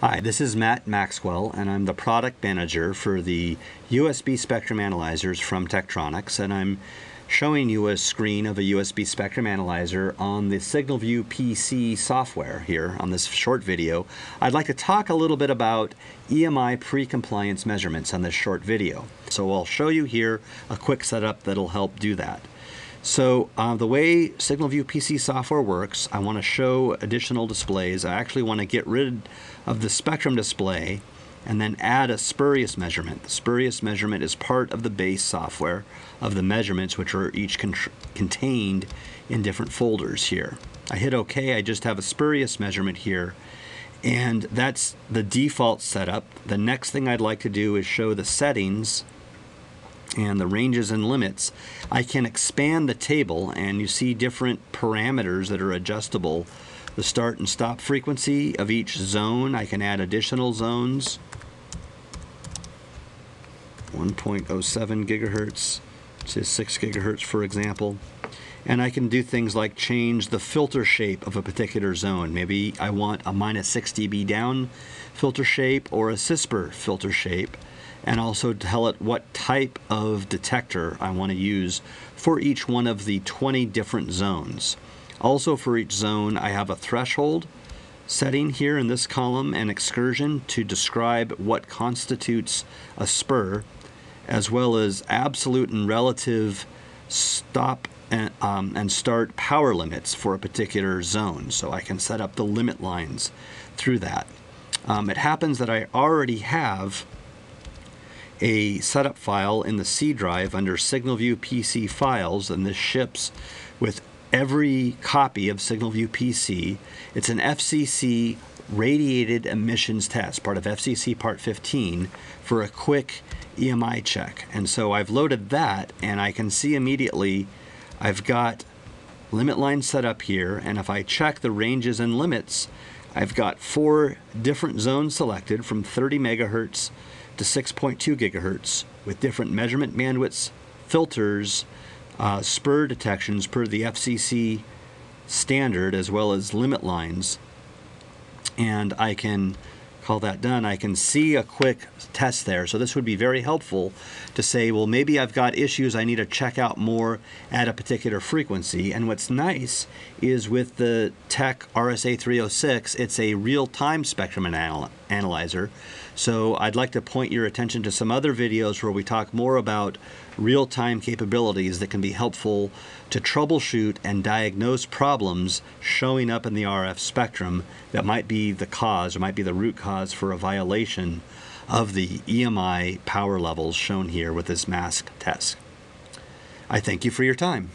Hi, this is Matt Maxwell, and I'm the product manager for the USB spectrum analyzers from Tektronix, and I'm showing you a screen of a USB spectrum analyzer on the SignalView PC software here on this short video. I'd like to talk a little bit about EMI pre-compliance measurements on this short video. So I'll show you here a quick setup that'll help do that. So the way SignalView PC software works, I want to show additional displays. I actually want to get rid of the spectrum display and then add a spurious measurement. The spurious measurement is part of the base software of the measurements, which are each contained in different folders here. I hit OK. I just have a spurious measurement here, and that's the default setup. The next thing I'd like to do is show the settings and the ranges and limits. I can expand the table, and you see different parameters that are adjustable. The start and stop frequency of each zone. I can add additional zones. 1.07 gigahertz to 6 gigahertz, for example. And I can do things like change the filter shape of a particular zone. Maybe I want a -6 dB down filter shape or a CISPR filter shape, and also tell it what type of detector I want to use for each one of the 20 different zones. Also, for each zone, I have a threshold setting here in this column and excursion to describe what constitutes a spur, as well as absolute and relative stop and start power limits for a particular zone. So I can set up the limit lines through that. It happens that I already have a setup file in the C drive under SignalView PC files, and this ships with every copy of SignalView PC. It's an FCC radiated emissions test, part of FCC Part 15, for a quick EMI check. And so I've loaded that, and I can see immediately I've got limit line set up here, and if I check the ranges and limits, I've got 4 different zones selected from 30 megahertz to 6.2 gigahertz with different measurement bandwidths, filters, spur detections per the FCC standard, as well as limit lines. And I can call that done. I can see a quick test there. So this would be very helpful to say, well, maybe I've got issues. I need to check out more at a particular frequency. And what's nice is with the Tech RSA 306, it's a real-time spectrum analyzer. So I'd like to point your attention to some other videos where we talk more about real-time capabilities that can be helpful to troubleshoot and diagnose problems showing up in the RF spectrum that might be the cause, or might be the root cause for a violation of the EMI power levels shown here with this mask test. I thank you for your time.